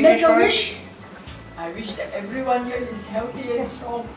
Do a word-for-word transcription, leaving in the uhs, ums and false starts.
Make, Make a wish. wish. I wish that everyone here is healthy and strong.